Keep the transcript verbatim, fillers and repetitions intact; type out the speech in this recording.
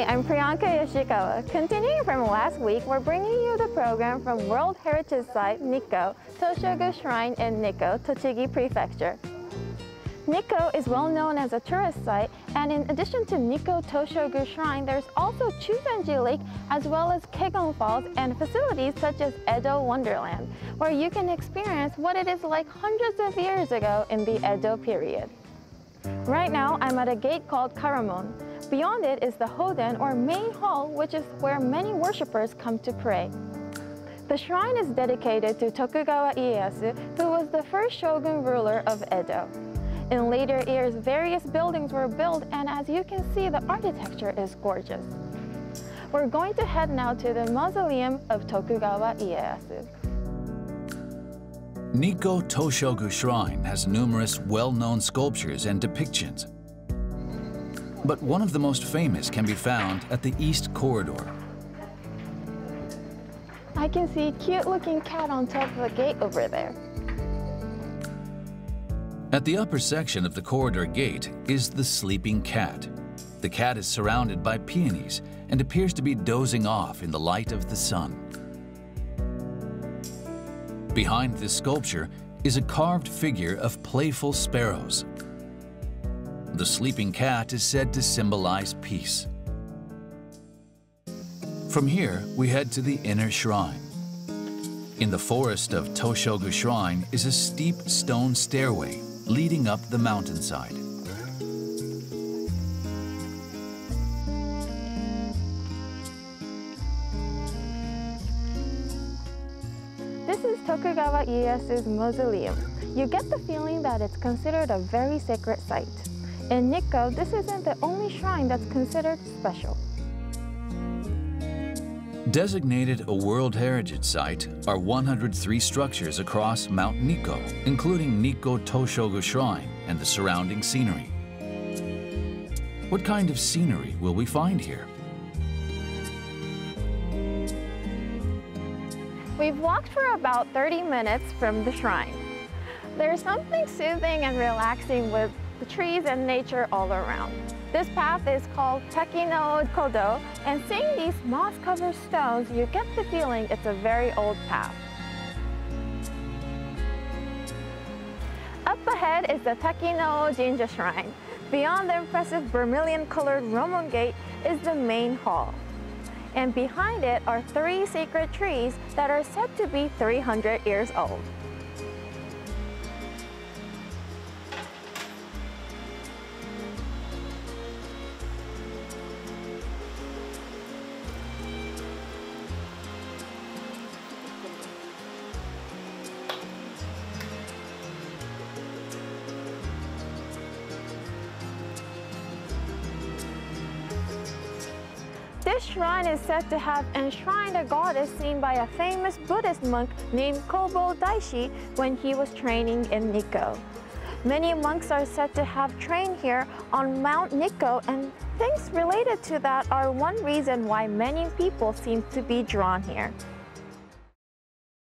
Hi, I'm Priyanka Yoshikawa. Continuing from last week, we're bringing you the program from World Heritage Site Nikko Toshogu Shrine in Nikko, Tochigi Prefecture. Nikko is well known as a tourist site, and in addition to Nikko Toshogu Shrine, there's also Chuzenji Lake as well as Kegon Falls and facilities such as Edo Wonderland, where you can experience what it is like hundreds of years ago in the Edo period. Right now, I'm at a gate called Karamon. Beyond it is the Hoden, or main hall, which is where many worshippers come to pray. The shrine is dedicated to Tokugawa Ieyasu, who was the first shogun ruler of Edo. In later years, various buildings were built, and as you can see, the architecture is gorgeous. We're going to head now to the mausoleum of Tokugawa Ieyasu. Nikko Toshogu Shrine has numerous well-known sculptures and depictions, but one of the most famous can be found at the East Corridor. I can see a cute-looking cat on top of a gate over there. At the upper section of the corridor gate is the sleeping cat. The cat is surrounded by peonies and appears to be dozing off in the light of the sun. Behind this sculpture is a carved figure of playful sparrows. The sleeping cat is said to symbolize peace. From here, we head to the inner shrine. In the forest of Toshogu Shrine is a steep stone stairway leading up the mountainside. This is Tokugawa Ieyasu's mausoleum. You get the feeling that it's considered a very sacred site. In Nikko, this isn't the only shrine that's considered special. Designated a World Heritage Site are one hundred three structures across Mount Nikko, including Nikko Toshogu Shrine and the surrounding scenery. What kind of scenery will we find here? We've walked for about thirty minutes from the shrine. There's something soothing and relaxing with the trees and nature all around. This path is called Takino Kodo, and seeing these moss-covered stones, you get the feeling it's a very old path. Up ahead is the Takino Jinja Shrine. Beyond the impressive vermilion-colored Romon gate is the main hall. And behind it are three sacred trees that are said to be three hundred years old. This shrine is said to have enshrined a goddess seen by a famous Buddhist monk named Kobo Daishi when he was training in Nikko. Many monks are said to have trained here on Mount Nikko, and things related to that are one reason why many people seem to be drawn here.